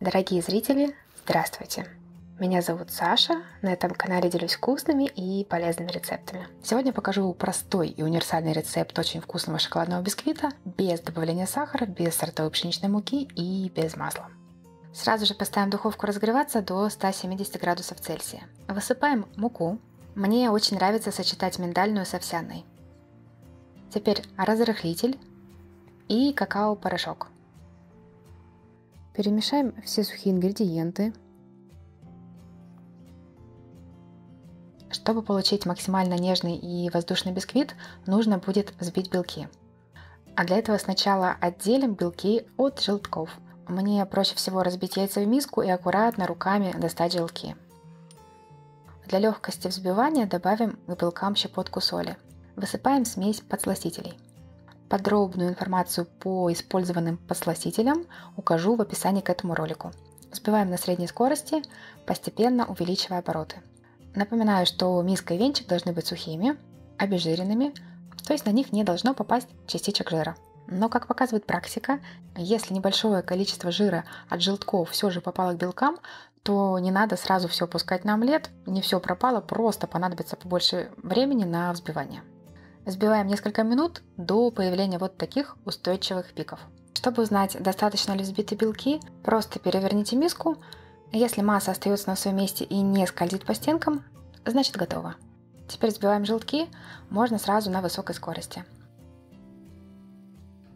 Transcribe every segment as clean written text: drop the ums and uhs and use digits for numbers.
Дорогие зрители, здравствуйте! Меня зовут Саша, на этом канале делюсь вкусными и полезными рецептами. Сегодня покажу простой и универсальный рецепт очень вкусного шоколадного бисквита без добавления сахара, без сортовой пшеничной муки и без масла. Сразу же поставим духовку разогреваться до 170 градусов Цельсия. Высыпаем муку. Мне очень нравится сочетать миндальную с овсяной. Теперь разрыхлитель и какао-порошок. Перемешаем все сухие ингредиенты. Чтобы получить максимально нежный и воздушный бисквит, нужно будет взбить белки. А для этого сначала отделим белки от желтков. Мне проще всего разбить яйца в миску и аккуратно руками достать желтки. Для легкости взбивания добавим к белкам щепотку соли. Высыпаем смесь подсластителей. Подробную информацию по использованным подсластителям укажу в описании к этому ролику. Взбиваем на средней скорости, постепенно увеличивая обороты. Напоминаю, что миска и венчик должны быть сухими, обезжиренными, то есть на них не должно попасть частичек жира. Но, как показывает практика, если небольшое количество жира от желтков все же попало к белкам, то не надо сразу все пускать на омлет, не все пропало, просто понадобится побольше времени на взбивание. Взбиваем несколько минут до появления вот таких устойчивых пиков. Чтобы узнать, достаточно ли взбиты белки, просто переверните миску. Если масса остается на своем месте и не скользит по стенкам, значит готово. Теперь взбиваем желтки, можно сразу на высокой скорости.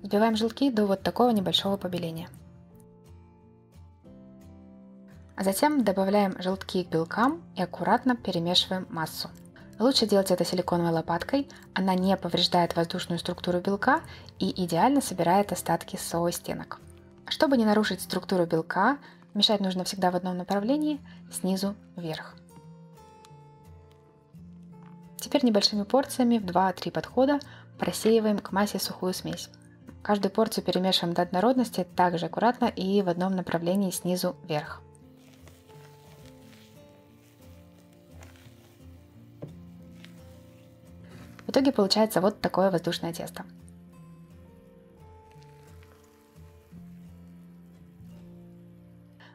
Взбиваем желтки до вот такого небольшого побеления. А затем добавляем желтки к белкам и аккуратно перемешиваем массу. Лучше делать это силиконовой лопаткой, она не повреждает воздушную структуру белка и идеально собирает остатки со стенок. Чтобы не нарушить структуру белка, мешать нужно всегда в одном направлении, снизу вверх. Теперь небольшими порциями в 2-3 подхода просеиваем к массе сухую смесь. Каждую порцию перемешиваем до однородности, также аккуратно и в одном направлении снизу вверх. В итоге получается вот такое воздушное тесто.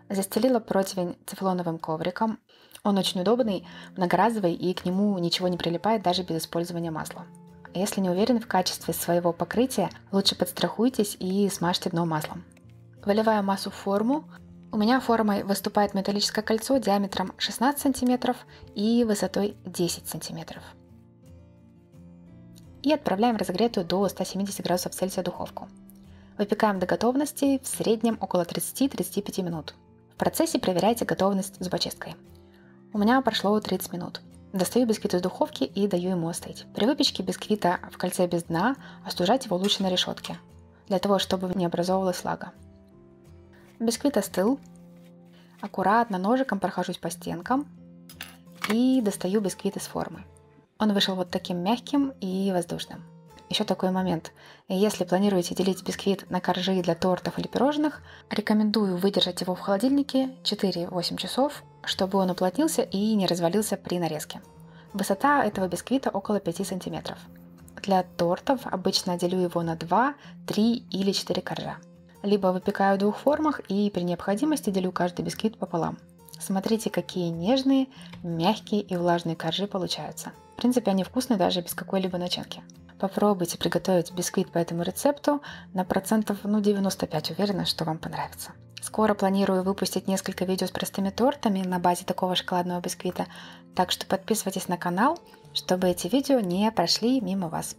Застелила противень цефлоновым ковриком. Он очень удобный, многоразовый и к нему ничего не прилипает даже без использования масла. Если не уверены в качестве своего покрытия, лучше подстрахуйтесь и смажьте дно маслом. Выливаю массу в форму. У меня формой выступает металлическое кольцо диаметром 16 см и высотой 10 см. И отправляем в разогретую до 170 градусов Цельсия духовку. Выпекаем до готовности в среднем около 30-35 минут. В процессе проверяйте готовность зубочисткой. У меня прошло 30 минут. Достаю бисквит из духовки и даю ему остыть. При выпечке бисквита в кольце без дна остужать его лучше на решетке, для того, чтобы не образовывалась влага. Бисквит остыл. Аккуратно ножиком прохожусь по стенкам и достаю бисквит из формы. Он вышел вот таким мягким и воздушным. Еще такой момент. Если планируете делить бисквит на коржи для тортов или пирожных, рекомендую выдержать его в холодильнике 4-8 часов, чтобы он уплотнился и не развалился при нарезке. Высота этого бисквита около 5 см. Для тортов обычно делю его на 2, 3 или 4 коржа. Либо выпекаю в двух формах и при необходимости делю каждый бисквит пополам. Смотрите, какие нежные, мягкие и влажные коржи получаются. В принципе, они вкусны даже без какой-либо начинки. Попробуйте приготовить бисквит по этому рецепту, на процентов 95 уверена, что вам понравится. Скоро планирую выпустить несколько видео с простыми тортами на базе такого шоколадного бисквита, так что подписывайтесь на канал, чтобы эти видео не прошли мимо вас.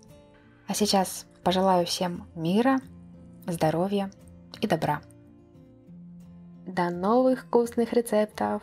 А сейчас пожелаю всем мира, здоровья и добра. До новых вкусных рецептов!